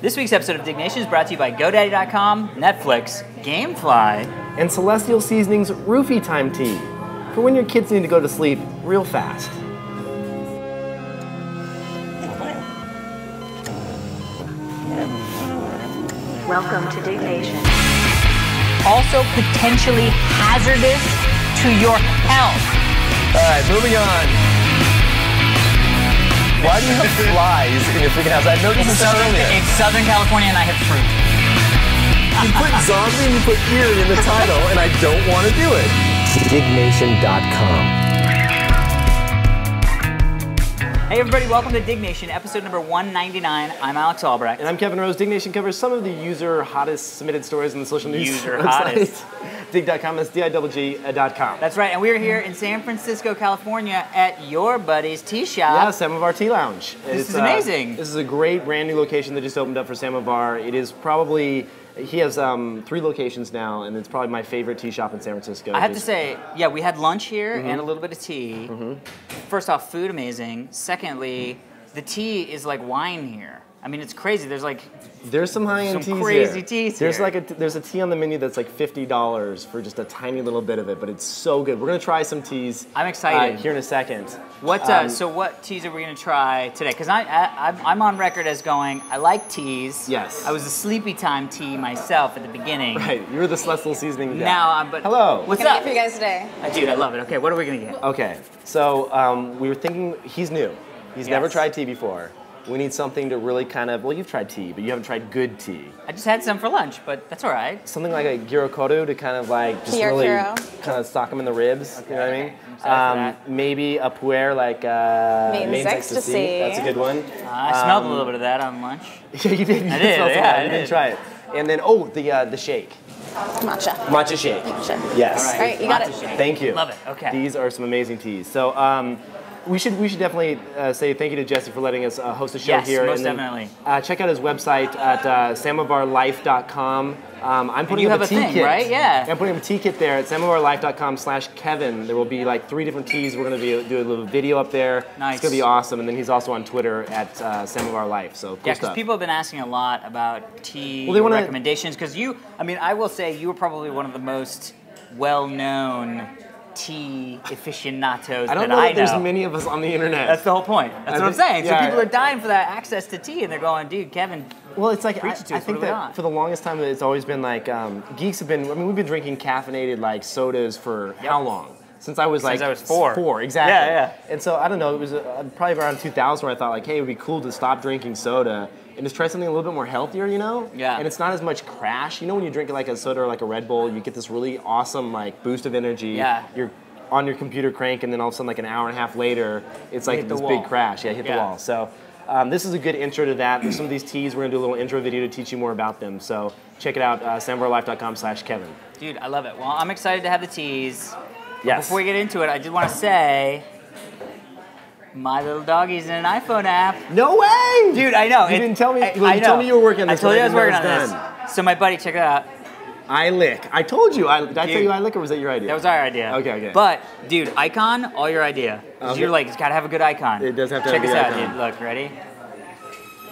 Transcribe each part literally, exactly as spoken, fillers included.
This week's episode of Diggnation is brought to you by GoDaddy dot com, Netflix, Gamefly, and Celestial Seasonings Roofie Time Tea, for when your kids need to go to sleep real fast. Welcome to Diggnation. Also potentially hazardous to your health. All right, moving on. Why do you have flies in your freaking house? I noticed this earlier. It's Southern California and I have fruit. You put zombie and you put eerie in the title and I don't want to do it. Diggnation dot com. Hey everybody, welcome to Diggnation, episode number one ninety-nine. I'm Alex Albrecht. And I'm Kevin Rose. Diggnation covers some of the user hottest submitted stories in the social news User website. hottest. Digg dot com, that's D I G G dot com. That's right, and we're here in San Francisco, California at your buddy's tea shop. Yeah, Samovar Tea Lounge. This it's, is amazing. Uh, this is a great brand new location that just opened up for Samovar. It is probably, he has um, three locations now, and it's probably my favorite tea shop in San Francisco. I have just, to say, yeah, we had lunch here mm-hmm. and a little bit of tea. Mm-hmm. First off, food amazing. Secondly, the tea is like wine here. I mean, it's crazy. There's like there's some high-end teas crazy here. teas there's here. Like a t there's a tea on the menu that's like fifty dollars for just a tiny little bit of it, but it's so good. We're gonna try some teas. I'm excited. Uh, here in a second. What? Uh, um, so what teas are we gonna try today? Because I, I I'm, I'm on record as going I like teas. Yes. I was a sleepy time tea myself at the beginning. Right. You were the Celestial Seasoning guy. Now I'm. But hello. What's up? What can I get for you guys today? I do. I love it. Okay. What are we gonna get? Okay. So um, we were thinking he's new. He's yes. never tried tea before. We need something to really kind of, well, you've tried tea, but you haven't tried good tea. I just had some for lunch, but that's all right. Something like a gyokuro to kind of like, just really kind of sock them in the ribs, okay. you know what I mean? Um, maybe a puer, like uh, Maine's ecstasy. ecstasy. That's a good one. Uh, I um, smelled a little bit of that on lunch. Yeah, you did. You I did, did smell yeah, yeah, I you did. didn't try it. And then, oh, the, uh, the shake. Matcha. Matcha shake. Matcha. Yes. All right, all right you got it. Shake. Thank you. Love it, okay. These are some amazing teas. So. Um, We should we should definitely uh, say thank you to Jesse for letting us uh, host a show yes, here. Yes, most and then, definitely. Uh, check out his website at uh, samovar life dot com. Um, I'm putting and you up have a tea thing, kit, right? Yeah. I'm putting up a tea kit there at samovar life dot com slash Kevin. There will be like three different teas. We're gonna be do a little video up there. Nice. It's gonna be awesome. And then he's also on Twitter at uh, samovarlife. So cool yeah, because people have been asking a lot about tea well, they wanna... recommendations. Because you, I mean, I will say you were probably one of the most well-known tea aficionados I don't that know that I know. There's many of us on the internet. That's the whole point. That's I what think, I'm saying. Yeah, so people are dying for that access to tea, and they're going, dude, Kevin. Well, it's like I, I think that for the longest time, it's always been like um, geeks have been. I mean, we've been drinking caffeinated like sodas for yep. how long? Since I was like Since I was four. Four, exactly. Yeah, yeah. And so I don't know. It was uh, probably around two thousand where I thought like, hey, it would be cool to stop drinking soda and just try something a little bit more healthier, you know? Yeah. And it's not as much crash. You know when you drink like a soda or like a Red Bull, you get this really awesome like boost of energy. Yeah. You're on your computer crank and then all of a sudden like an hour and a half later, it's like this big crash. Yeah, you hit the wall. So um, this is a good intro to that. There's some of these teas. We're gonna do a little intro video to teach you more about them. So check it out, uh, samovar life dot com slash Kevin. Dude, I love it. Well, I'm excited to have the teas. Yes. Before we get into it, I did want to say, my little doggy's in an iPhone app. No way! Dude, I know. You it, didn't tell me. I, well, you I told me you were working on this. I told you I was working on this. Done. So my buddy, check it out. iLick. I told you. I, did I dude, tell you iLick, or was that your idea? That was our idea. Okay, okay. But dude, icon, all your idea. Okay. You're like, it's got to have a good icon. It does have to check have a good icon. Check this out, dude. Look, ready?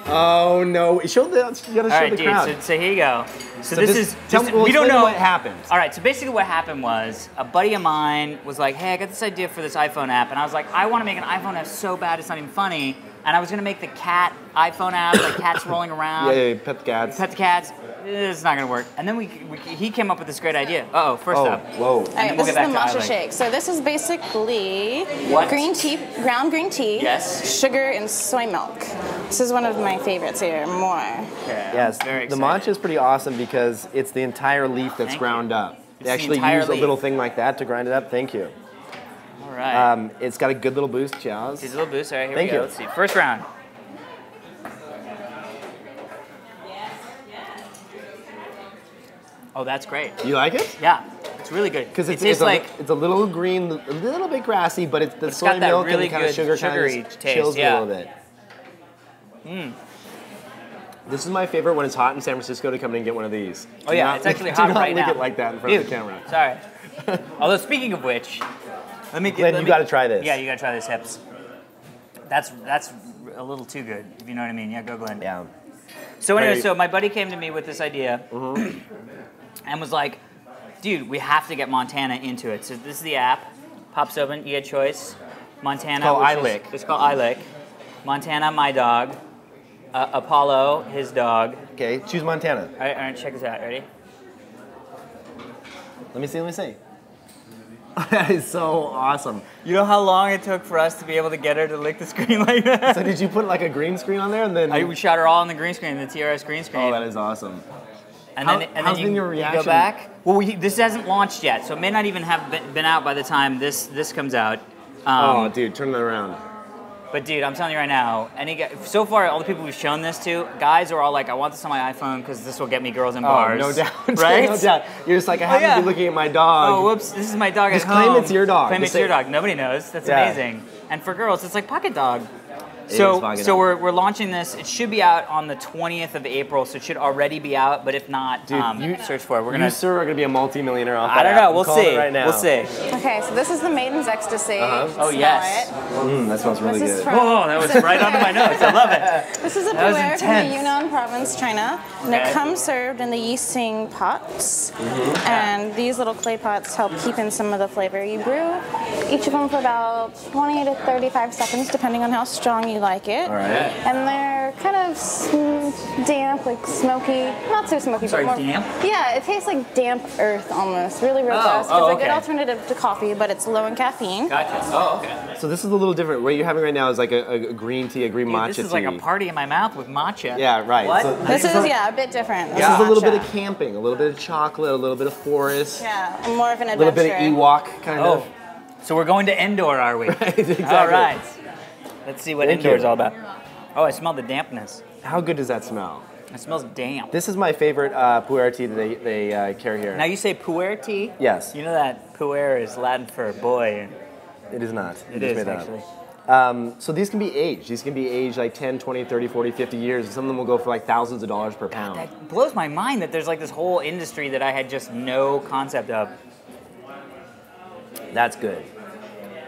Oh no! Show the. You gotta show all right, the dude. Crowd. So, so here you go. So, so this just, is. Tell just, me, well, we don't know what happened. All right. So basically, what happened was a buddy of mine was like, "Hey, I got this idea for this iPhone app," and I was like, "I want to make an iPhone app so bad it's not even funny." And I was gonna make the cat iPhone app, like cats rolling around. Yeah, yeah, pet the cats. Pet the cats. It's not gonna work. And then we, we he came up with this great idea. Uh oh, first oh, up. Whoa. And right, we'll this is the matcha shake. So this is basically what? green tea, ground green tea, yes. sugar and soy milk. This is one of my favorites here. More. Okay, yes, very the matcha is pretty awesome because it's the entire leaf that's Thank ground you. up. They it's actually the use leaf. a little thing like that to grind it up. Thank you. All right. Um, it's got a good little boost, Chaz. It's a little boost. All right, here Thank we go. You. Let's see. First round. Oh, that's great. You like it? Yeah, it's really good. Because it's, it it's like a, it's a little green, a little bit grassy, but it's the it's soy milk really and kind of sugar kind of chills yeah. a little bit. Mm. This is my favorite when it's hot in San Francisco to come in and get one of these. Oh do yeah, not, it's actually hot right now. Do not lick it like that in front Dude, of the camera. Sorry. Although speaking of which, let me. Glenn, let you got to try this. Yeah, you got to try this hips. That's that's a little too good, if you know what I mean. Yeah, go Glenn. Yeah. So anyway, Wait. so my buddy came to me with this idea mm-hmm. and was like, dude, we have to get Montana into it. So this is the app. Pops open, you get choice. Montana. It's called iLick. It's called iLick. Montana, my dog. Uh, Apollo, his dog. Okay, choose Montana. All right, all right, check this out. Ready? Let me see, let me see. That is so awesome. You know how long it took for us to be able to get her to lick the screen like that? So did you put like a green screen on there and then... I, we shot her all on the green screen, the T R S green screen. Oh, that is awesome. And how, then, and how's then you, been your reaction? You go back. Well, we, this hasn't launched yet, so it may not even have been out by the time this, this comes out. Um, oh, dude, turn that around. But dude, I'm telling you right now, any guy, so far all the people we've shown this to, guys are all like, I want this on my iPhone because this will get me girls in bars. Oh, no doubt. Right? No doubt. You're just like, I haven't oh, yeah. been looking at my dog. Oh, whoops, this is my dog just at home. Just claim it's your dog. Claim it's your dog. Nobody knows. That's yeah. amazing. And for girls, it's like Pocket Dog. It so so dog. we're, we're launching this. It should be out on the twentieth of April, so it should already be out, but if not, Dude, um, you, search for it. We're gonna, you, sir, are going to be a multi-millionaire off that I don't know. App. We'll see. Right now. We'll see. Okay, so this is the Maiden's Ecstasy. Uh-huh. Oh, yes. Mm, that smells really good. From, oh, that was right onto my nose. I love it. This is a puer from the Yunnan province, China. Okay. And it comes served in the yeasting pots. Mm-hmm. And these little clay pots help keep in some of the flavor you brew. Each of them for about twenty to thirty-five seconds, depending on how strong you like it. All right. And they're kind of damp, like smoky. Not so smoky, Sorry, but more. damp? Yeah, it tastes like damp earth almost. Really robust. Oh, oh, it's okay. a good alternative to coffee, but it's low in caffeine. Gotcha. Oh, okay. So this is a little different. What you're having right now is like a, a green tea, a green Dude, matcha tea. This is tea. like a party in my mouth with matcha. Yeah, right. What? So this is, yeah, a bit different. This yeah. is a little bit of camping, a little bit of chocolate, a little bit of forest. Yeah, and more of an adventure. A little bit of Ewok, kind oh. of. So we're going to Endor, are we? Right, exactly. All right. Let's see what Thank Endor you. is all about. Oh, I smell the dampness. How good does that smell? It smells damp. This is my favorite uh, puer tea that they, they uh, carry here. Now you say puer tea? Yes. You know that puer is Latin for boy. It is not. It, it is, made actually. Um, so these can be aged. These can be aged like ten, twenty, thirty, forty, fifty years. Some of them will go for like thousands of dollars per pound. God, that blows my mind that there's like this whole industry that I had just no concept of. That's good.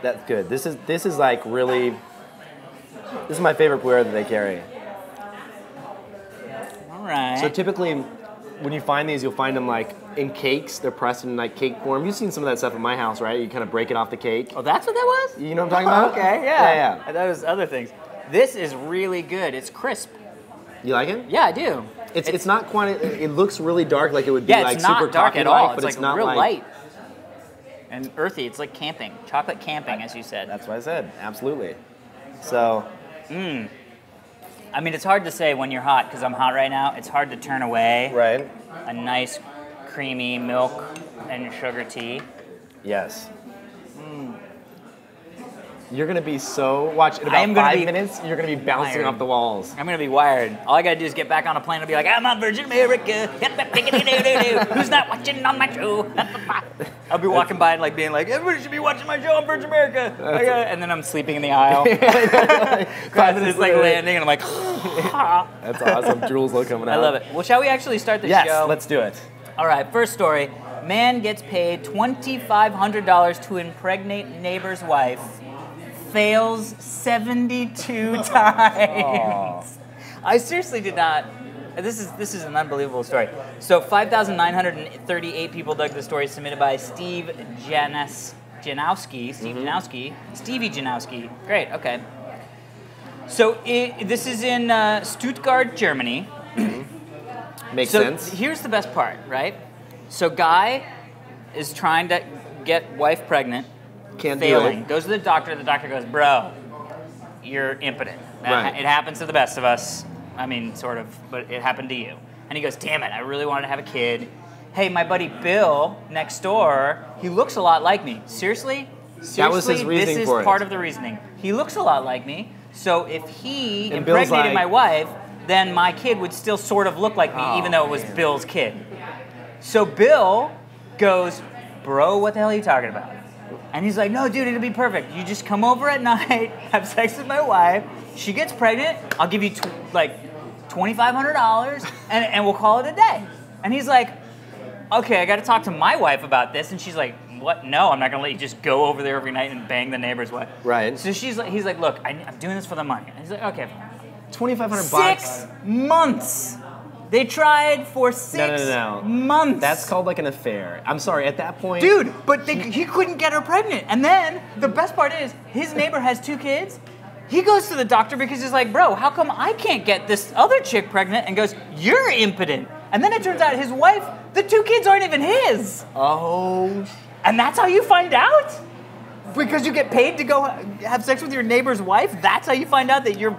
That's good. This is, this is like really... This is my favorite puer that they carry. All right. So typically, when you find these, you'll find them like in cakes. They're pressed in like cake form. You've seen some of that stuff at my house, right? You kind of break it off the cake. Oh, that's what that was? You know what I'm talking oh, about? Okay, yeah. Yeah, yeah. I thought it was other things. This is really good. It's crisp. You like it? Yeah, I do. It's it's, it's not quite. It looks really dark, like it would be yeah, like super dark at all. Light, it's but like it's not real like, light and earthy. It's like camping, chocolate camping, I, as you said. That's what I said. Absolutely. So. Mm. I mean, it's hard to say when you're hot, because I'm hot right now. It's hard to turn away right. a nice, creamy milk and sugar tea. Yes. Mm. You're going to be so... Watch, in about five minutes, you're going to be bouncing wired. off the walls. I'm going to be wired. All I got to do is get back on a plane and be like, I'm on Virgin America. Who's not watching on my show? I'll be walking by and like being like, everybody should be watching my show on Virgin America. Like, uh, and then I'm sleeping in the aisle. Five minutes like landing and I'm like... That's awesome. Drools all coming out. I love it. Well, shall we actually start the yes, show? Yes, let's do it. All right, first story. Man gets paid twenty-five hundred dollars to impregnate neighbor's wife. Fails seventy-two times. Aww. I seriously did not. This is this is an unbelievable story. So five thousand nine hundred thirty-eight people dug the story submitted by Steve Janas, Janowski, Steve mm-hmm. Janowski, Stevie Janowski. Great. Okay. So it, this is in uh, Stuttgart, Germany. Makes so sense. Here's the best part, right? So guy is trying to get wife pregnant. Can't failing. Do it. Goes to the doctor. The doctor goes, bro, you're impotent. Right. It happens to the best of us. I mean, sort of, but it happened to you. And he goes, damn it, I really wanted to have a kid. Hey, my buddy Bill next door, he looks a lot like me. Seriously? Seriously, that was his reasoning this is for part it. of the reasoning. He looks a lot like me, so if he and impregnated like, my wife, then my kid would still sort of look like me, oh, even though it was man. Bill's kid. So Bill goes, bro, what the hell are you talking about? And he's like, no, dude, it'll be perfect. You just come over at night, have sex with my wife. She gets pregnant. I'll give you, tw like, twenty-five hundred dollars, and, and we'll call it a day. And he's like, okay, I got to talk to my wife about this. And she's like, what? No, I'm not going to let you just go over there every night and bang the neighbor's wife. Right. So she's like, he's like, look, I, I'm doing this for the money. And he's like, okay. twenty-five hundred dollars bucks. Six months. They tried for six no, no, no. months. That's called like an affair. I'm sorry, at that point. Dude, but they, he couldn't get her pregnant. And then the best part is his neighbor has two kids. He goes to the doctor because he's like, bro, how come I can't get this other chick pregnant? And goes, you're impotent. And then it turns out his wife, the two kids aren't even his. Oh. And that's how you find out? Because you get paid to go have sex with your neighbor's wife? That's how you find out that you're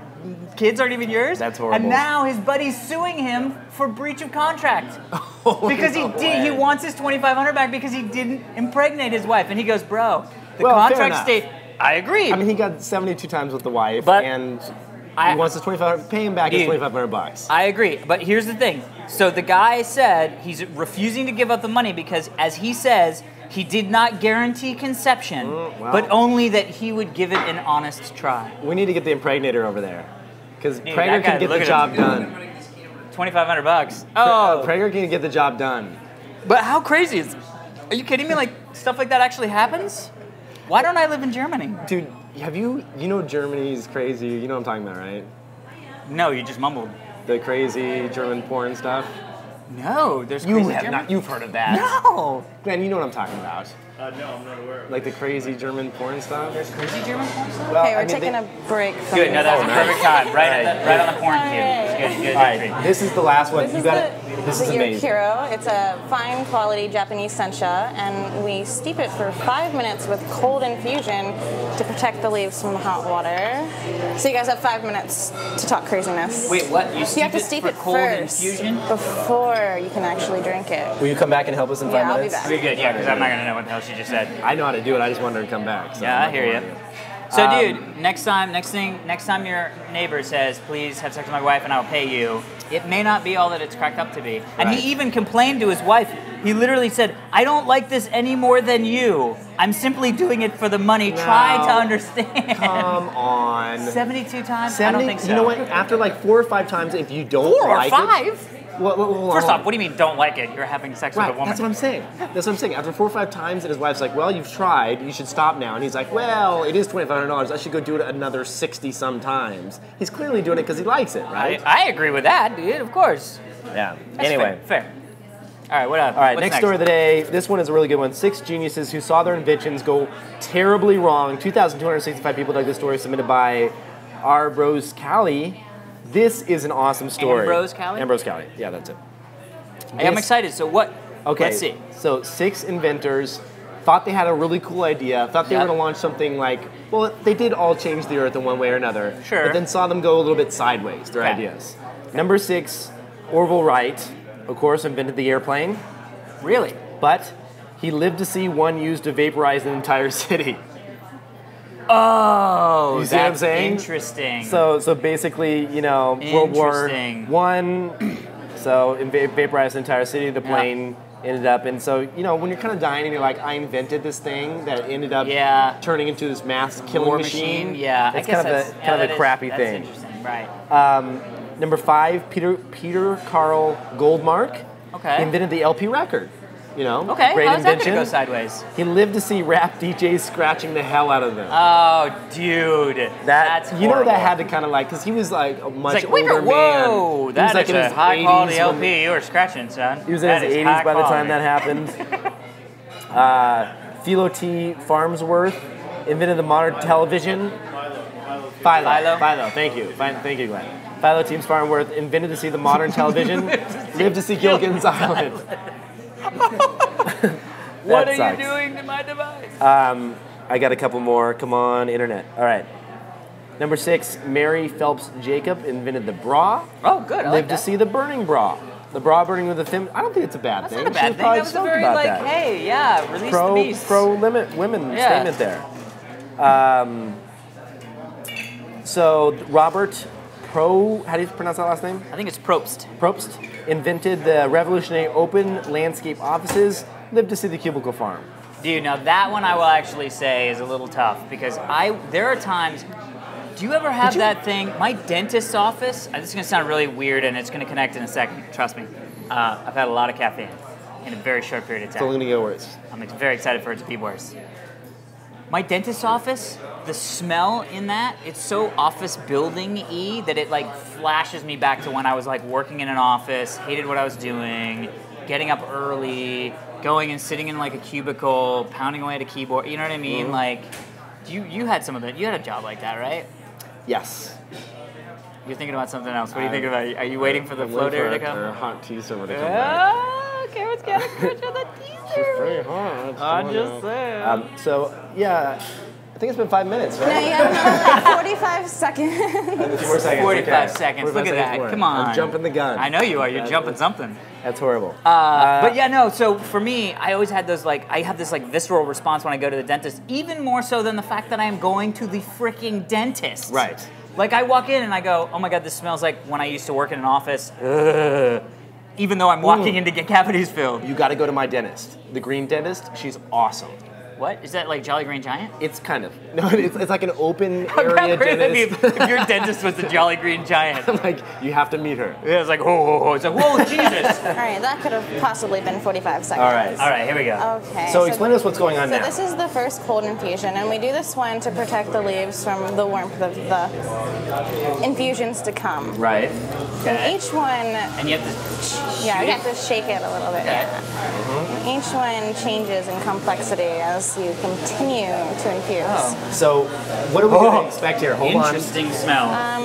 kids aren't even yours? That's horrible. And now his buddy's suing him for breach of contract. Oh, because no he did way. he wants his twenty-five hundred dollars back because he didn't impregnate his wife. And he goes, bro, the well, contract state, I agree. I mean, he got seventy-two times with the wife, but and I, he wants his twenty-five hundred dollars, pay him back his twenty-five hundred dollars bucks. I agree, but here's the thing. So the guy said he's refusing to give up the money because, as he says, he did not guarantee conception, mm, well, but only that he would give it an honest try. We need to get the impregnator over there. Because Prager can get the job done. twenty-five hundred bucks. Oh, Prager can get the job done. But how crazy is this? Are you kidding me? Like, stuff like that actually happens? Why don't I live in Germany? Dude, have you, you know Germany's crazy, you know what I'm talking about, right? No, you just mumbled. The crazy German porn stuff? No, there's crazy. You have not, you've heard of that. No! Glenn, you know what I'm talking about. Uh, no, I'm not aware of it. Like the crazy German porn stuff? There's crazy German porn stuff? Well, okay, we're I mean, taking they, a break from Good, no, that's a perfect time. Right, right, at the, right on the porn cue. Good, good. All right, this is the last one. This you is got the, it. This is amazing. Gyokuro. It's a fine quality Japanese sencha, and we steep it for five minutes with cold infusion to protect the leaves from hot water. So you guys have five minutes to talk craziness. Wait, what? You, steep you have to steep it, for cold it first infusion? Before you can actually drink it. Will you come back and help us in five yeah, minutes? Yeah, I'll be back. Pretty good, yeah, because I'm not going to know what the hell she just said. I know how to do it. I just wanted her to come back. So yeah, I hear you. So, dude, um, next time, next thing, next time your neighbor says, "Please have sex with my wife, and I'll pay you," it may not be all that it's cracked up to be. Right. And he even complained to his wife. He literally said, "I don't like this any more than you. I'm simply doing it for the money. No, try to understand." Come on. Seventy-two times. seventy, I don't think so. You know what? After like four or five times, if you don't four like it, four or five. It, Well, well, well, First well, off, what do you mean don't like it? You're having sex right, with a woman. That's what I'm saying. That's what I'm saying. After four or five times, and his wife's like, well, you've tried. You should stop now. And he's like, well, it is twenty-five hundred dollars. I should go do it another sixty-some times. He's clearly doing it because he likes it, right? I, I agree with that, dude, of course. Yeah. That's anyway. Fair, fair. All right, what up? All right, next, next story of the day. This one is a really good one. Six geniuses who saw their inventions go terribly wrong. two thousand two hundred sixty-five people dug this story submitted by R. Rose Cali. This is an awesome story. Ambrose Cali? Ambrose Cali. Yeah, that's it. Hey, I'm excited. So what? Okay. Let's see. So six inventors thought they had a really cool idea, thought they yep. were going to launch something like, well, they did all change the earth in one way or another. Sure. But then saw them go a little bit sideways, their okay. ideas. Okay. Number six, Orville Wright, of course, invented the airplane. Really? But he lived to see one used to vaporize an entire city. Oh, you see that's what I'm saying? Interesting. So, so basically, you know, World War One. So, inv vaporized the entire city. The plane yeah. ended up, and so you know, when you're kind of dying, and you're like, I invented this thing that ended up yeah. turning into this mass killing War machine. machine. Yeah, that's I guess kind that's, of a kind yeah, of a crappy is, thing. That's interesting, right? Um, number five, Peter Peter Carl Goldmark. Okay. He invented the L P record. You know, okay, great how's invention. That gonna go sideways? He lived to see rap D Js scratching the hell out of them. Oh, dude, that, that's you horrible. Know that had to kind of like, because he was like a much like, older man. Whoa, that is like a high quality L P you were scratching, son. He was in that his eighties by the time that happened. uh, Philo T. Farnsworth invented the modern Philo. television. Philo. Philo. Philo. Philo, Philo, thank you, thank you, Glenn. Philo T. Farnsworth invented to see the modern television. Lived to see Gilligan's Island. What are sucks. you doing to my device? Um, I got a couple more. Come on, internet. All right. Number six, Mary Phelps Jacob invented the bra. Oh, good. I lived like that. to see the burning bra. The bra burning with a thin. I don't think it's a bad That's thing. That's not a bad thing. That was very like, that. hey, yeah, release pro, the beast. Pro limit women yeah. statement there. Um, so Robert Pro. How do you pronounce that last name? I think it's Probst. Probst invented the revolutionary open landscape offices. Lived to see the cubicle farm. Dude, now that one I will actually say is a little tough because I there are times. Do you ever have you, that thing? My dentist's office. This is gonna sound really weird, and it's gonna connect in a second. Trust me. Uh, I've had a lot of caffeine. in a very short period of time. It's only going to get worse. I'm very excited for it to be worse. My dentist's office, the smell in that, it's so office building-y that it like flashes me back to when I was like working in an office, hated what I was doing, getting up early, going and sitting in like a cubicle, pounding away at a keyboard, you know what I mean? Mm-hmm. Like, you, you had some of it, you had a job like that, right? Yes. You're thinking about something else. What are you I'm, thinking about? Are you waiting for the floater to come? I'm hot teaser when it comes back. Oh, Karen's got a crush on the teaser. She's pretty hot. I'm just saying. Um, so, yeah, I think it's been five minutes, right? No, yeah, like forty-five seconds. Uh, two more seconds. forty-five okay. seconds. forty-five Look at that. More. Come on. I'm jumping the gun. I know you are. You're that jumping is, something. That's horrible. Uh, uh, but, yeah, no, so for me, I always had those, like, I have this, like, visceral response when I go to the dentist, even more so than the fact that I am going to the freaking dentist. Right. Like, I walk in and I go, oh my God, this smells like when I used to work in an office. Ugh. Even though I'm walking Ooh. in to get cavities filled. You gotta go to my dentist. The green dentist, she's awesome. What? Is that like Jolly Green Giant? It's kind of. No, it's, it's like an open area dentist. If, if your dentist was the Jolly Green Giant. I'm like, you have to meet her. Yeah, it's like, oh, oh, oh. It's like, whoa, Jesus. All right, that could have possibly been forty-five seconds. All right, all right, here we go. Okay. So, so explain to us what's going on so now. So this is the first cold infusion, and we do this one to protect the leaves from the warmth of the infusions to come. Right. Okay. And each one. And you have to. Yeah, you have to shake it a little bit. Okay. Yeah. Mm-hmm. Each one changes in complexity as you continue to infuse. Oh. So what are we oh. going to expect here? Hold Interesting on. Interesting smell. Um,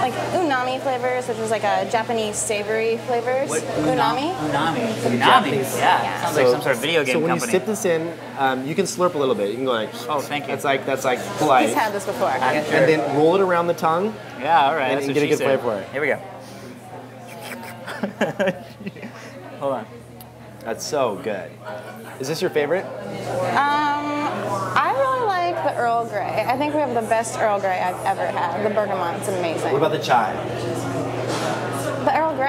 like unami flavors, which is like a Japanese savory flavors. What? Unami? Unami. Unami, unami. Yeah. yeah. Sounds so, like some sort of video game company. So when company. you sip this in, um, you can slurp a little bit. You can go like, oh, thank you. That's like, that's like polite. He's had this before. And sure. then roll it around the tongue. Yeah, all right. And, and get a good flavor for it. Here we go. Hold on. That's so good. Is this your favorite? Um, I really like the Earl Grey. I think we have the best Earl Grey I've ever had. The bergamot's amazing. What about the chai? The Earl Grey.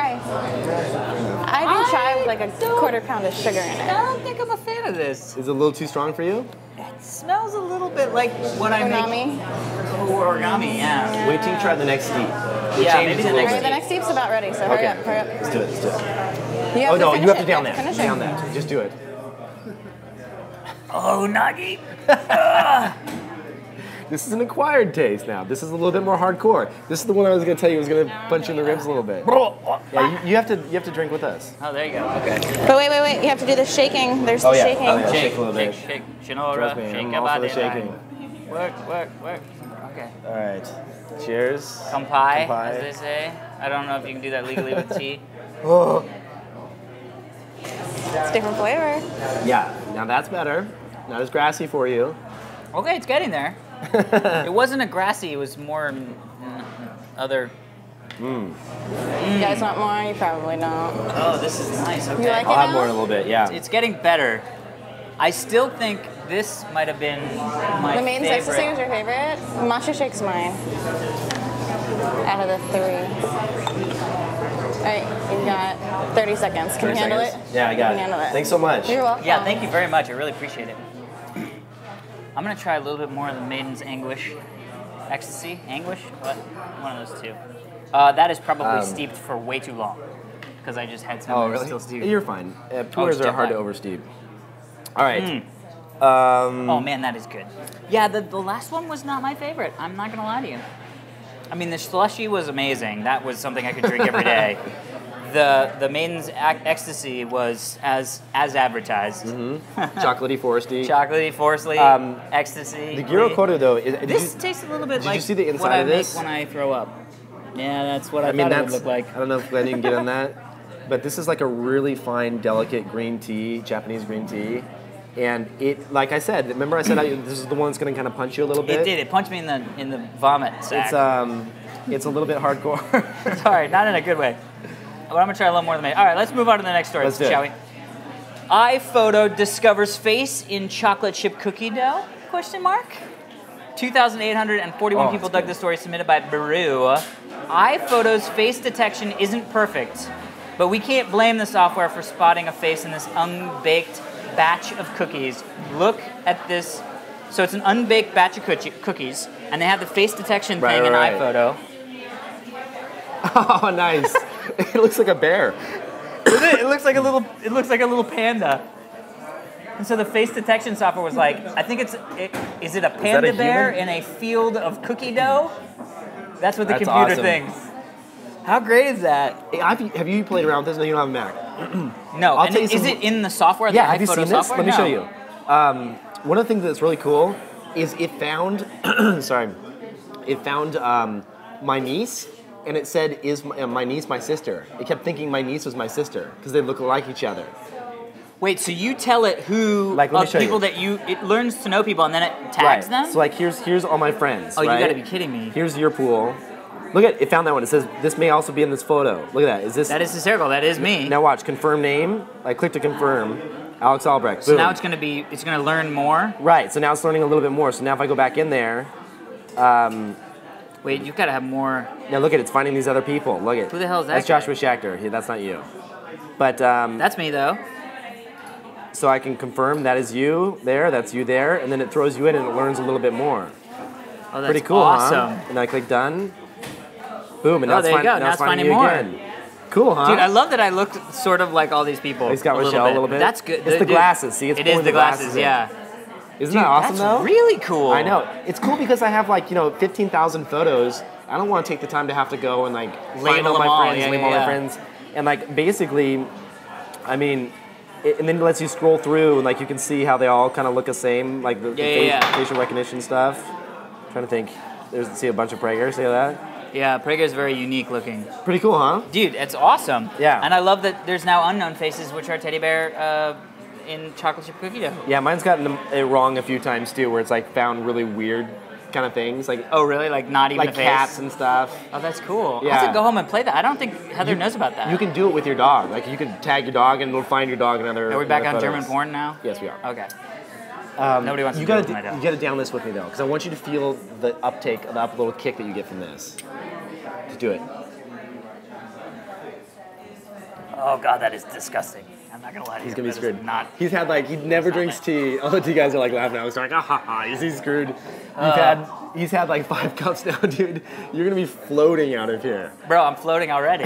I do I chai with like a quarter pound of sugar in it. I don't think I'm a fan of this. Is it a little too strong for you? It smells a little bit like what I make. Origami, yeah. yeah. Wait till you try the next deep. We'll yeah, maybe the next deep. The next deep's about ready, so hurry okay. up, hurry up. Let's do it, let's do it. You oh no, you have to it. down that, down it. that. Just do it. Oh, Nagi. This is an acquired taste now. This is a little bit more hardcore. This is the one I was going to tell you was going to punch you in the ribs a little bit. Yeah, you, you have to you have to drink with us. Oh, there you go. Okay. But wait, wait, wait. You have to do the shaking. There's oh, the yeah. shaking. Oh, yeah. Shake, shake a little bit. Shake, shake. Shinora, me, shake about it. Shaking. Work, work, work. Okay. All right. Cheers. Kampai, Kampai, as they say. I don't know if you can do that legally with tea. Oh. It's a different flavor. Yeah. Now that's better. Not as grassy for you. Okay, it's getting there. It wasn't a grassy, it was more mm, other. Mm. Mm. You guys want more? You probably don't. Oh, this is nice. Okay. You like I'll it have now? more in a little bit, yeah. It's, it's getting better. I still think this might have been my favorite. The main sex thing was your favorite? Matcha shake's mine. Out of the three. All right, you got thirty seconds. Can thirty you handle seconds? it? Yeah, I got Can it. Handle it. Thanks so much. You're welcome. Yeah, thank you very much. I really appreciate it. I'm gonna try a little bit more of the Maiden's Anguish, ecstasy, anguish, what? One of those two. Uh, that is probably um, steeped for way too long, because I just had some. Oh, really? Still steep. You're fine. Uh, puers oh, are hard to oversteep. All right. Mm. Um, oh man, that is good. Yeah, the the last one was not my favorite. I'm not gonna lie to you. I mean, the slushy was amazing. That was something I could drink every day. The the Maiden's Ecstasy was as as advertised. Mm-hmm. Chocolatey, foresty. Chocolatey, forestly. Um, ecstasy. The gyokuro though. Is, this you, tastes a little bit did like you see the inside what I of this? make when I throw up. Yeah, that's what I, I mean, thought it would look like. I don't know if Glenn you can get on that, but this is like a really fine, delicate green tea, Japanese green tea, and it, like I said, remember I said I, this is the one that's going to kind of punch you a little bit. It did. It punched me in the in the vomit sack. It's um, it's a little bit hardcore. Sorry, not in a good way. But I'm gonna try a little more than that. All right, let's move on to the next story, let's shall do it. we? iPhoto discovers face in chocolate chip cookie dough? Question mark. two thousand eight hundred forty-one oh, people dug this story submitted by Baru. iPhoto's face detection isn't perfect, but we can't blame the software for spotting a face in this unbaked batch of cookies. Look at this. So it's an unbaked batch of cookie cookies, and they have the face detection right, thing right, in right. iPhoto. Oh, nice. It looks like a bear. it, it looks like a little. It looks like a little panda. And so the face detection software was like, I think it's. It, is it a panda a bear human? in a field of cookie dough? That's what the That's computer awesome. thinks. How great is that? I've, have you played around with this? No, you don't have a Mac. No. I'll and tell you is some, it in the software? Yeah. The have you seen this? Software? Let me no. show you. Um, one of the things that's really cool is it found. sorry, it found um, my niece. And it said, is my niece my sister? It kept thinking my niece was my sister because they look like each other. Wait, so you tell it who like, of people you. that you, it learns to know people and then it tags right. them? So like here's here's all my friends. Oh, right? You gotta be kidding me. Here's your pool. Look at, it found that one. It says, this may also be in this photo. Look at that. Is this? That is hysterical, that is me. Now watch, confirm name. I click to confirm. Alex Albrecht. So Boom. now it's gonna be, it's gonna learn more? Right, so now it's learning a little bit more. So now if I go back in there, um, wait, you've got to have more. Now look at it, it's finding these other people. Look at it. Who the hell is that? That's Joshua Schachter. Yeah, that's not you. But um, that's me though. So I can confirm that is you there, that's you there, and then it throws you in and it learns a little bit more. Oh, that's pretty cool. Awesome. Huh? And I click done. Boom, and oh, now, it's, find, now, now it's, it's finding, finding you more. Again. Cool, huh? Dude, I love that I looked sort of like all these people. He's got a Rochelle a little bit. That's good. It's the, the glasses. See, it's it is the, the glasses. glasses yeah. Isn't Dude, that awesome that's though? That's really cool. I know. It's cool because I have like, you know, fifteen thousand photos. I don't want to take the time to have to go and like label all my all. friends, yeah, label yeah, all yeah. my friends. And like basically, I mean, it, and then it lets you scroll through and like you can see how they all kind of look the same, like the, yeah, the yeah, face, yeah. facial recognition stuff. I'm trying to think. There's see a bunch of Prager, see that? Yeah, Prager is very unique looking. Pretty cool, huh? Dude, it's awesome. Yeah. And I love that there's now unknown faces, which are teddy bear uh, in chocolate chip cookie dough. Yeah, mine's gotten it wrong a few times too, where it's like found really weird kind of things. Like oh, really? Like not even like a face? Cats and stuff. Oh, that's cool. Yeah. I have to go home and play that. I don't think Heather you, knows about that. You can do it with your dog. Like you can tag your dog and it'll find your dog and other. Are we back on photos. German porn now? Yes, we are. Okay. Um, Nobody wants you to gotta do it with my You gotta down this with me though, because I want you to feel the uptake, the up little kick that you get from this. To do it. Oh God, that is disgusting. I'm not gonna lie to you. He's gonna be screwed. Not, he's had like, he never drinks tea. All the tea guys are like laughing. I was like, ah ha ha, is he screwed? You've uh, had, he's had like five cups now, dude. You're gonna be floating out of here. Bro, I'm floating already.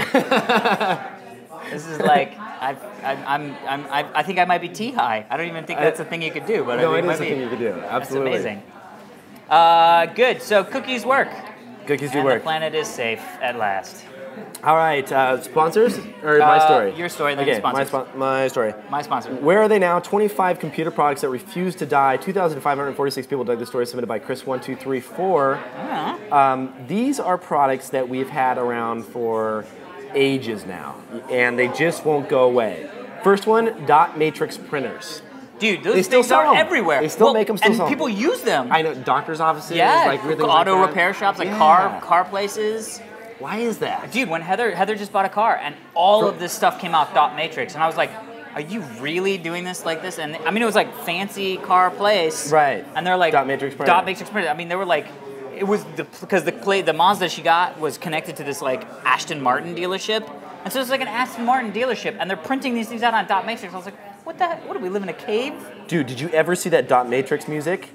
This is like, I, I, I'm, I'm, I, I think I might be tea high. I don't even think that's a thing you could do. But no, I think it is a thing you could do, absolutely. That's amazing. Uh, good, so cookies work. Cookies do and work. The planet is safe at last. All right, uh, sponsors or uh, my story? Your story, then okay, sponsors. My, spo my story. My sponsor. Where are they now? twenty-five computer products that refuse to die. two thousand five hundred forty-six people dug the story submitted by Chris one two three four. Uh-huh. um, these are products that we've had around for ages now, and they just won't go away. First one, dot matrix printers. Dude, those they still things are them. everywhere. They still well, make them, still and sell people them. use them. I know, doctors' offices, yeah, like auto like that. repair shops, like yeah. car car places. Why is that? Dude, when Heather Heather just bought a car and all of this stuff came out dot matrix and I was like, are you really doing this like this? And I mean, it was like fancy car place. Right. And they're like, dot matrix printer. Dot matrix printer. I mean, they were like, it was, because the, the, the Mazda she got was connected to this like Aston Martin dealership. And so it's like an Aston Martin dealership and they're printing these things out on dot matrix. I was like, what the heck? What do we live in a cave? Dude, did you ever see that dot matrix music?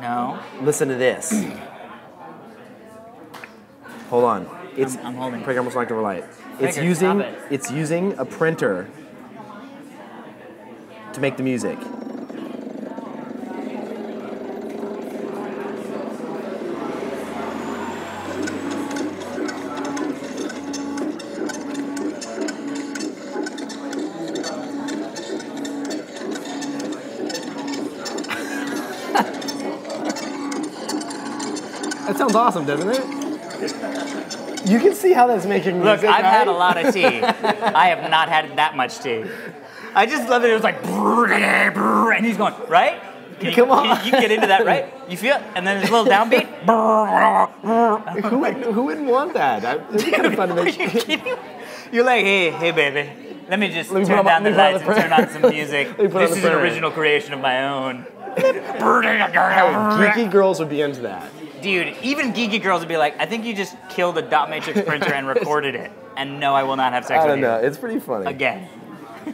No. Listen to this. Hold on. It's I'm, I'm holding. Prager almost like to relight. It's Prager, using it. it's using a printer to make the music. That sounds awesome, doesn't it? You can see how that's making music. Look, I've right? had a lot of tea. I have not had that much tea. I just love it. It was like, and he's going, right? Can you, Come on. Can you, you get into that, right? You feel it? And then there's a little downbeat. who, would, who wouldn't want that? It would be kind of fun to make. Are you kidding? You're like, hey, hey, baby. Let me just let me turn down on, the lights the and turn on some music. This is an original creation of my own. Geeky girls would be into that. Dude, even geeky girls would be like, I think you just killed a dot matrix printer and recorded it. And no, I will not have sex with you. I don't know. It's pretty funny. Again.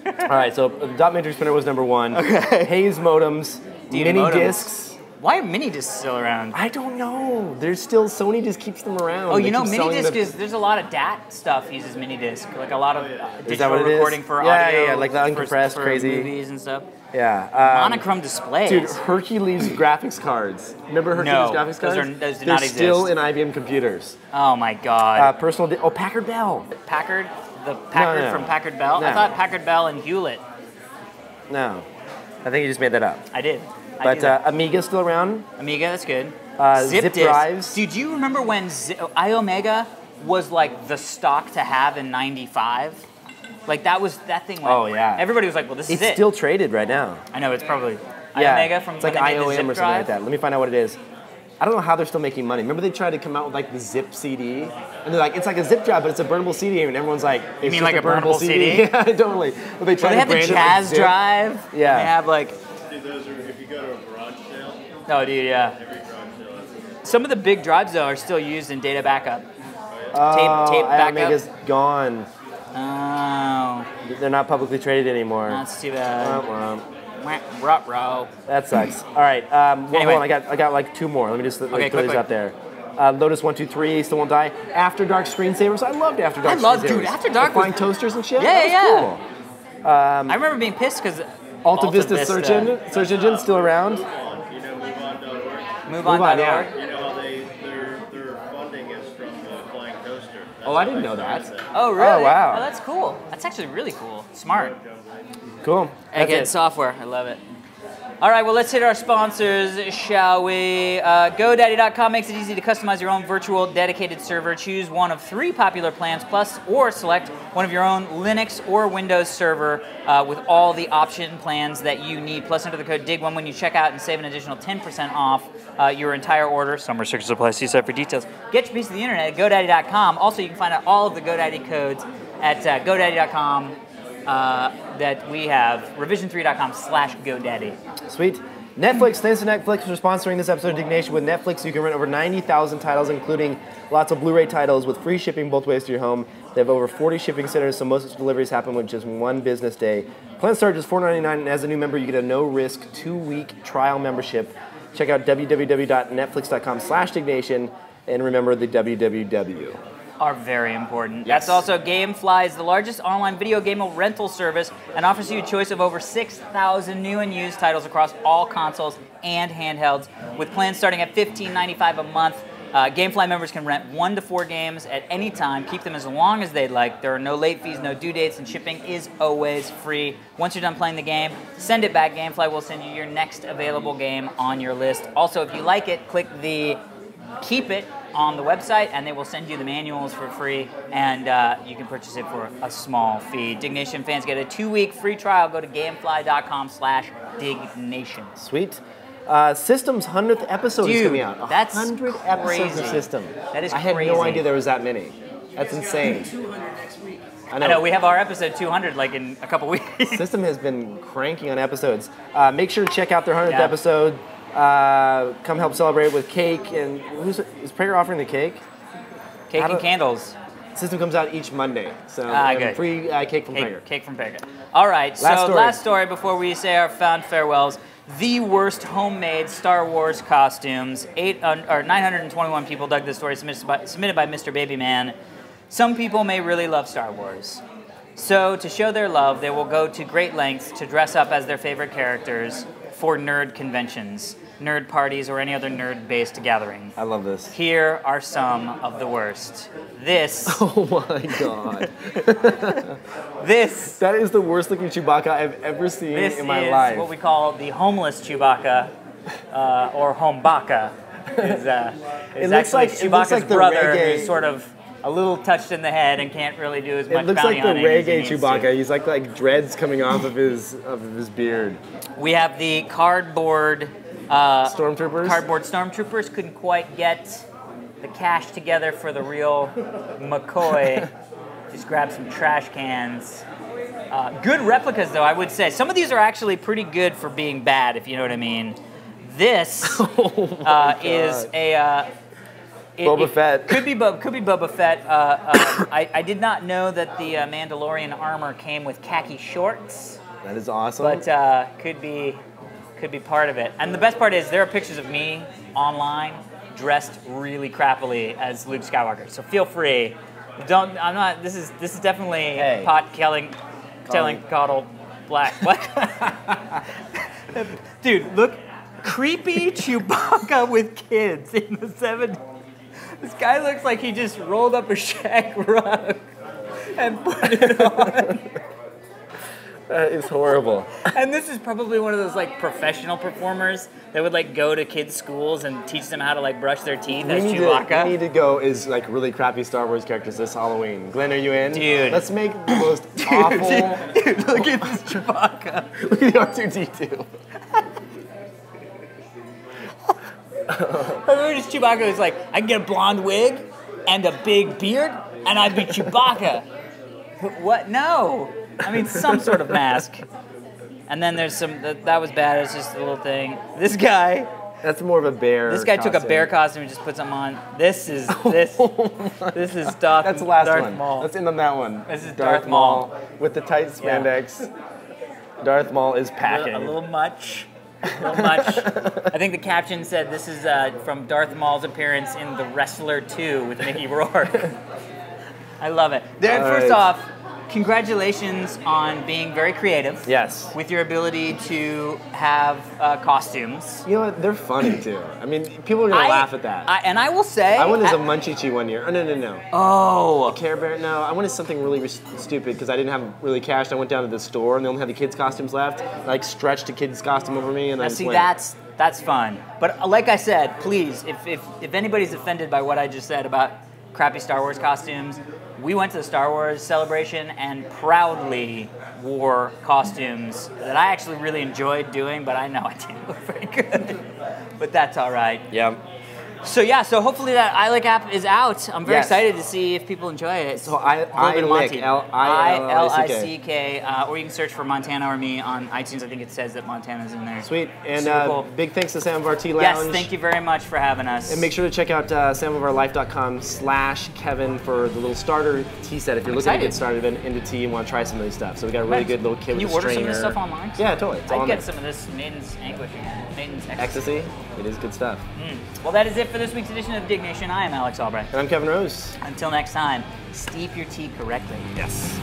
All right, so dot matrix printer was number one. Okay. Haze modems, Dude, mini modems. discs. Why are mini discs still around? I don't know. There's still, Sony just keeps them around. Oh, you they know, mini disc the... is, there's a lot of D A T stuff uses mini disc. Like a lot of uh, digital recording for yeah, audio. Yeah, yeah, like the uncompressed, for, crazy. For movies and stuff. Yeah. Um, Monochrome displays. Dude, Hercules graphics cards. Remember Hercules no, graphics cards? Those, are, those do They're not exist. They're still in I B M computers. Oh my God. Uh, personal, di oh, Packard Bell. Packard? The Packard no, no, no. from Packard Bell? No. I thought Packard Bell and Hewlett. No. I think you just made that up. I did. I but uh, Amiga's still around. Amiga, that's good. Uh, Zip, Zip drives. Dude, do you remember when iOmega was like the stock to have in ninety-five? Like that was, that thing went. Oh yeah. Everybody was like, well this it's is it. It's still traded right now. I know, it's probably yeah. iOmega from it's like I O M or something drive. Like that. Let me find out what it is. I don't know how they're still making money. Remember they tried to come out with like the Zip C D? And they're like, it's like a Zip drive, but it's a burnable C D. And everyone's like, it's you mean like a burnable, burnable C D? C D? Yeah, totally. But they tried well, they to have the Jazz drive. Yeah. And they have like. Dude, those are, if you go to a garage sale. Oh, dude, yeah. Every garage sale has a... Some of the big drives, though, are still used in data backup. Oh, tape, tape backup. iOmega's gone. Oh. They're not publicly traded anymore. That's too bad. Womp womp. Ruh-roh. That sucks. All right. Um, well, anyway. Hold on. I got, I got like two more. Let me just like, okay, throw quick, these quick. out there. Uh, Lotus one two three, Still Won't Die. After Dark Screensavers. I loved After Dark I loved, dude, After Dark. Flying was... toasters and shit. Yeah, that yeah, was yeah. Cool. Um, I remember being pissed because Alta, Alta Vista, Vista Search Engine, search engine still around. You know, move on dot org. Move on dot org. On, yeah. You know, they, their, their funding is from uh, Flying Toaster. That's oh, I didn't know that. that. Oh, really? Oh, wow. Oh, that's cool. That's actually really cool. Smart. Cool. Again, software. I love it. All right, well, let's hit our sponsors, shall we? Uh, GoDaddy dot com makes it easy to customize your own virtual dedicated server. Choose one of three popular plans, plus or select one of your own Linux or Windows server uh, with all the option plans that you need. Plus, enter the code dig one when you check out and save an additional ten percent off uh, your entire order. Some restrictions apply. See site for details. Get your piece of the internet at GoDaddy dot com. Also, you can find out all of the GoDaddy codes at uh, GoDaddy dot com. Uh, that we have, revision three dot com slash GoDaddy. Sweet. Netflix, thanks to Netflix for sponsoring this episode of Diggnation. With Netflix, you can rent over ninety thousand titles, including lots of Blu-ray titles with free shipping both ways to your home. They have over forty shipping centers, so most deliveries happen with just one business day. Plans start just four ninety-nine, and as a new member, you get a no-risk two-week trial membership. Check out w w w dot netflix dot com slash Diggnation, and remember the w w w. Are very important. Yes. That's also Gamefly is the largest online video game rental service and offers you a choice of over six thousand new and used titles across all consoles and handhelds. With plans starting at fifteen ninety-five a month, uh, Gamefly members can rent one to four games at any time, keep them as long as they'd like. There are no late fees, no due dates, and shipping is always free. Once you're done playing the game, send it back. Gamefly will send you your next available game on your list. Also, if you like it, click the keep it on the website, and they will send you the manuals for free, and uh, you can purchase it for a small fee. Diggnation fans get a two-week free trial. Go to gamefly dot com slash Diggnation. Sweet. Uh, System's hundredth episode Dude, is coming out. That's one hundred episodes of System. That is crazy. I had no idea there was that many. That's insane. two hundred next week. I know. I know, we have our episode two hundred like in a couple weeks. System has been cranking on episodes. Uh, make sure to check out their hundredth yeah. episode. Uh, come help celebrate with cake and who's is Prager offering the cake? Cake and candles. System comes out each Monday, so ah, good. free uh, cake from cake, Prager. Cake from Prager. All right. Last so story. last story before we say our fond farewells. The worst homemade Star Wars costumes. Eight uh, or nine hundred twenty-one people dug this story submitted by, submitted by Mister Babyman. Some people may really love Star Wars, so to show their love, they will go to great lengths to dress up as their favorite characters for nerd conventions, nerd parties, or any other nerd-based gathering. I love this. Here are some of the worst. This. Oh my God. This. That is the worst looking Chewbacca I've ever seen in my life. This is what we call the homeless Chewbacca, uh, or Homebacca. Is, uh, is it looks like Chewbacca's it looks like the brother reggae. Who's sort of a little touched in the head and can't really do as much bounty on it. It looks like the reggae Chewbacca. To. He's like like dreads coming off of his of his beard. We have the cardboard. Uh, stormtroopers? Cardboard stormtroopers couldn't quite get the cash together for the real McCoy. Just grabbed some trash cans. Uh, good replicas, though, I would say. Some of these are actually pretty good for being bad, if you know what I mean. This oh uh, is a... Uh, it, Boba it Fett. Could be, Bo could be Boba Fett. Uh, uh, I, I did not know that the uh, Mandalorian armor came with khaki shorts. That is awesome. But uh, could be... could be part of it. And the best part is there are pictures of me online dressed really crappily as Luke Skywalker. So feel free. Don't. I'm not. This is this is definitely hey. pot killing, telling coddle black. What? Dude, look, creepy Chewbacca with kids in the seventies. This guy looks like he just rolled up a shag rug and put it on. That is horrible. And this is probably one of those like professional performers that would like go to kids' schools and teach them how to like brush their teeth we as Chewbacca. To, we need to go is like really crappy Star Wars characters this Halloween. Glenn, are you in? Dude. Let's make the most dude, awful. Dude, dude, look at this Chewbacca. Look at R two D two. I remember this Chewbacca was like, I can get a blonde wig and a big beard and I'd be Chewbacca. What? No. I mean, some sort of mask. And then there's some, that, that was bad, it's just a little thing. This guy. That's more of a bear This guy costume. took a bear costume and just put some on. This is, this, oh this is Darth, That's the last Darth one. Maul. Let's end on that one. This is Darth, Darth Maul. Maul. With the tight spandex. Yeah. Darth Maul is packing. A little, a little much, a little much. I think the caption said this is uh, from Darth Maul's appearance in The Wrestler two with Mickey Rourke. I love it. Darren, right. First off, congratulations on being very creative. Yes. With your ability to have uh, costumes. You know what? They're funny too. I mean, people are gonna I, laugh at that. I, and I will say, I went as I, a Munchichi one year. Oh no no no. Oh. A Care Bear. No, I wanted something really stupid because I didn't have really cash. I went down to the store and they only had the kids' costumes left. I, like stretched a kid's costume over me and I see went. that's that's fun. But like I said, please, if if if anybody's offended by what I just said about crappy Star Wars costumes. We went to the Star Wars celebration and proudly wore costumes that I actually really enjoyed doing, but I know I didn't look very good. But that's all right. Yeah. So yeah, so hopefully that iLick app is out. I'm very yes. excited to see if people enjoy it. So I iLick, I L I C K. Uh, or you can search for Montana or me on iTunes. I think it says that Montana's in there. Sweet. And uh, cool. Big thanks to Samovar Tea Lounge. Yes, thank you very much for having us. And make sure to check out uh, samovarlife.com slash Kevin for the little starter tea set. If you're I'm looking excited. to get started in, into tea and want to try some of these stuff. So we got a really right. good little kid with a strainer. Can you order some of this stuff online? Yeah, totally. It's I can get there. some of this Maiden's Anguish. Maiden's Ecstasy. Ecstasy. It is good stuff. Mm. Well, that is it for this week's edition of Diggnation. I am Alex Albrecht. And I'm Kevin Rose. Until next time, steep your tea correctly. Yes.